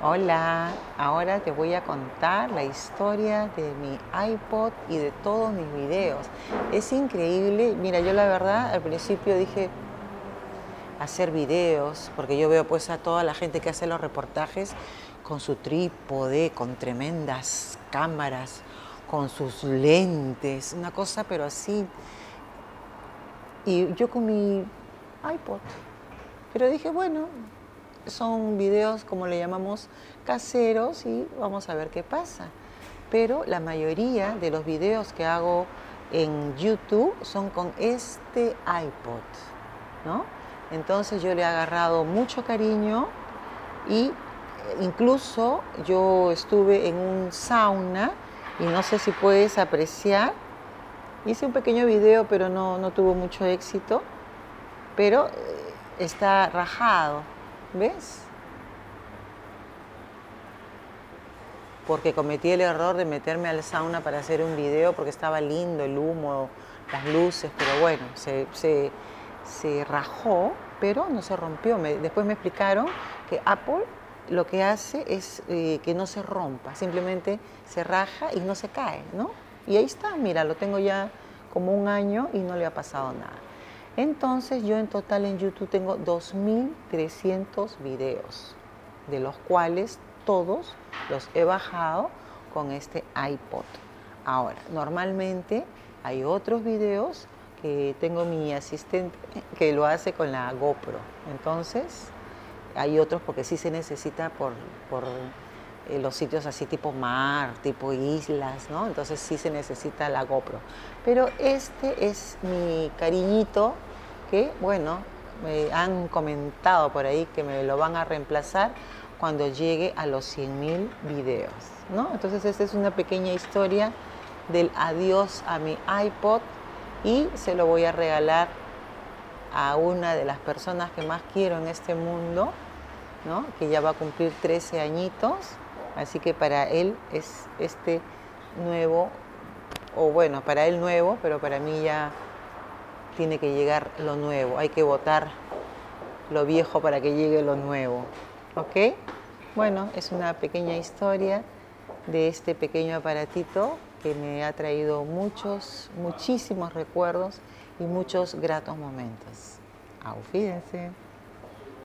Hola, ahora te voy a contar la historia de mi iPod y de todos mis videos. Es increíble, mira, yo la verdad al principio dije hacer videos, porque yo veo pues a toda la gente que hace los reportajes con su trípode, con tremendas cámaras, con sus lentes, una cosa pero así. Y yo con mi iPod, pero dije bueno, son videos, como le llamamos, caseros y vamos a ver qué pasa. Pero la mayoría de los videos que hago en YouTube son con este iPod, ¿no? Entonces yo le he agarrado mucho cariño y incluso yo estuve en un sauna y no sé si puedes apreciar. Hice un pequeño video pero no tuvo mucho éxito, pero está rajado. ¿Ves? Porque cometí el error de meterme al sauna para hacer un video porque estaba lindo el humo, las luces, pero bueno, se rajó, pero no se rompió. Después me explicaron que Apple lo que hace es que no se rompa, simplemente se raja y no se cae, ¿no? Y ahí está, mira, lo tengo ya como un año y no le ha pasado nada. Entonces yo en total en YouTube tengo 2.300 videos, de los cuales todos los he bajado con este iPod. Ahora, normalmente hay otros videos que tengo mi asistente que lo hace con la GoPro. Entonces hay otros porque sí se necesita por los sitios así tipo mar, tipo islas, ¿no? Entonces sí se necesita la GoPro. Pero este es mi cariñito, que bueno, me han comentado por ahí que me lo van a reemplazar cuando llegue a los 100.000 videos, ¿no? Entonces esta es una pequeña historia del adiós a mi iPod y se lo voy a regalar a una de las personas que más quiero en este mundo, ¿no? Que ya va a cumplir 13 añitos, así que para él es este nuevo, o bueno, para él nuevo, pero para mí ya tiene que llegar lo nuevo. Hay que botar lo viejo para que llegue lo nuevo, ¿ok? Bueno, es una pequeña historia de este pequeño aparatito que me ha traído muchísimos recuerdos y muchos gratos momentos. Auf Wiedersehen.